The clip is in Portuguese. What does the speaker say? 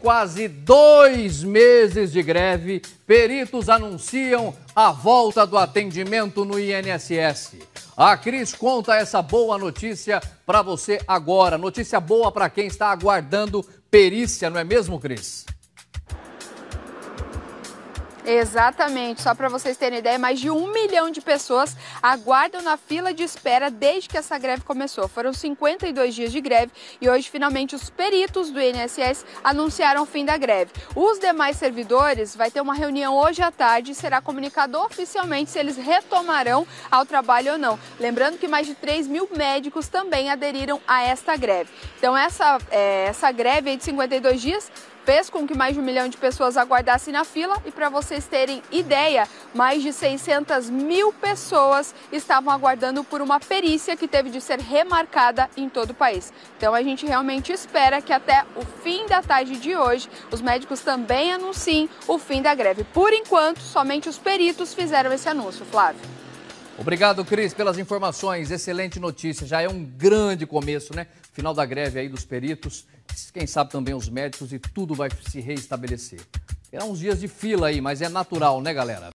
Quase 2 meses de greve, peritos anunciam a volta do atendimento no INSS. A Cris conta essa boa notícia para você agora. Notícia boa para quem está aguardando perícia, não é mesmo, Cris? Exatamente, só para vocês terem ideia, mais de 1 milhão de pessoas aguardam na fila de espera desde que essa greve começou. Foram 52 dias de greve e hoje finalmente os peritos do INSS anunciaram o fim da greve. Os demais servidores vai ter uma reunião hoje à tarde e será comunicado oficialmente se eles retomarão ao trabalho ou não. Lembrando que mais de 3 mil médicos também aderiram a esta greve. Então essa greve aí de 52 dias fez com que mais de 1 milhão de pessoas aguardassem na fila e, para vocês terem ideia, mais de 600 mil pessoas estavam aguardando por uma perícia que teve de ser remarcada em todo o país. Então a gente realmente espera que até o fim da tarde de hoje os médicos também anunciem o fim da greve. Por enquanto, somente os peritos fizeram esse anúncio, Flávio. Obrigado, Cris, pelas informações. Excelente notícia. Já é um grande começo, né? Final da greve aí dos peritos, quem sabe também os médicos, e tudo vai se reestabelecer. Terá uns dias de fila aí, mas é natural, né, galera?